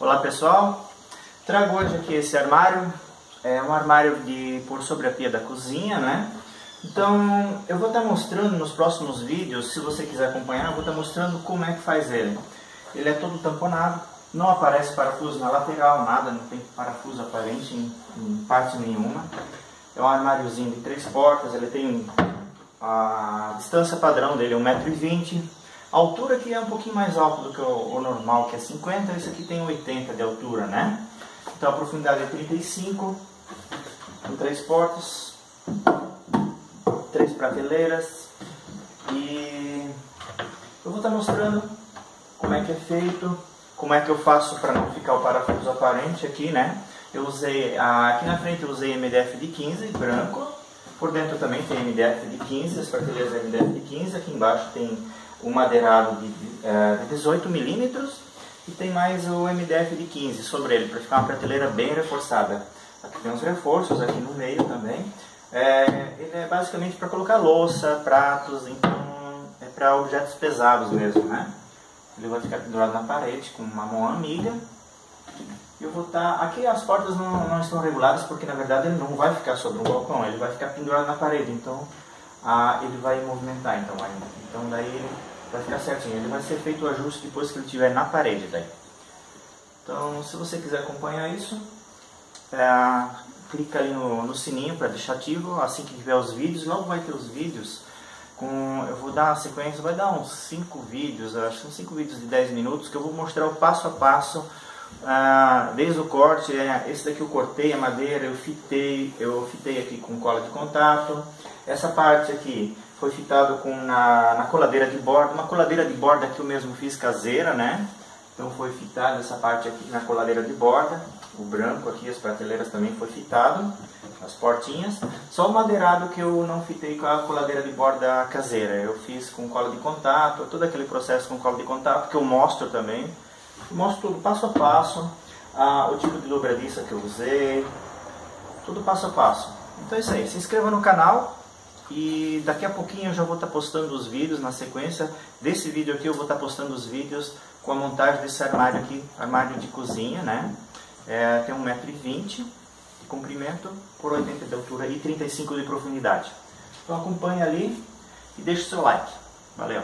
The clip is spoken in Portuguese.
Olá pessoal, trago hoje aqui esse armário, é um armário por sobre a pia da cozinha, né? Então eu vou estar mostrando nos próximos vídeos, se você quiser acompanhar, eu vou estar mostrando como é que faz ele. Ele é todo tamponado, não aparece parafuso na lateral, nada, não tem parafuso aparente em parte nenhuma. É um armáriozinho de 3 portas, ele tem a distância padrão dele é 1,20 m. A altura aqui é um pouquinho mais alta do que o normal, que é 50, esse aqui tem 80 de altura, né? Então a profundidade é 35, com 3 portas, 3 prateleiras, e eu vou estar mostrando como é que é feito, como é que eu faço para não ficar o parafuso aparente aqui, né? Eu usei, aqui na frente eu usei MDF de 15, branco, por dentro também tem MDF de 15, as prateleiras é MDF de 15, aqui embaixo tem o madeirado de 18 mm e tem mais o MDF de 15 sobre ele, para ficar uma prateleira bem reforçada. Aqui tem uns reforços aqui no meio também. Ele é basicamente para colocar louça, pratos, então é para objetos pesados mesmo, né? Ele vai ficar pendurado na parede com uma mão amiga. Eu vou estar... Aqui as portas não estão reguladas porque na verdade ele não vai ficar sobre um balcão, ele vai ficar pendurado na parede, então ele vai movimentar então daí ele vai ficar certinho, ele vai ser feito o ajuste depois que ele estiver na parede daí. Então se você quiser acompanhar isso, clica ali no sininho para deixar ativo, assim que tiver os vídeos, logo vai ter os vídeos, eu vou dar a sequência, vai dar uns 5 vídeos, acho que são 5 vídeos de 10 minutos, que eu vou mostrar o passo a passo, desde o corte, esse daqui eu cortei a madeira, eu fitei aqui com cola de contato, essa parte aqui foi fitado na coladeira de borda, uma coladeira de borda que eu mesmo fiz caseira, né? Então foi fitado essa parte aqui na coladeira de borda, o branco aqui, as prateleiras também foi fitado, as portinhas, só o madeirado que eu não fitei com a coladeira de borda caseira, eu fiz com cola de contato, todo aquele processo com cola de contato que eu mostro também, mostro tudo passo a passo, o tipo de dobradiça que eu usei, tudo passo a passo. Então é isso aí, se inscreva no canal e daqui a pouquinho eu já vou estar postando os vídeos, na sequência desse vídeo aqui eu vou estar postando os vídeos com a montagem desse armário aqui, armário de cozinha, né? Tem 1,20 m de comprimento por 80 de altura e 35 de profundidade. Então acompanha ali e deixa o seu like. Valeu!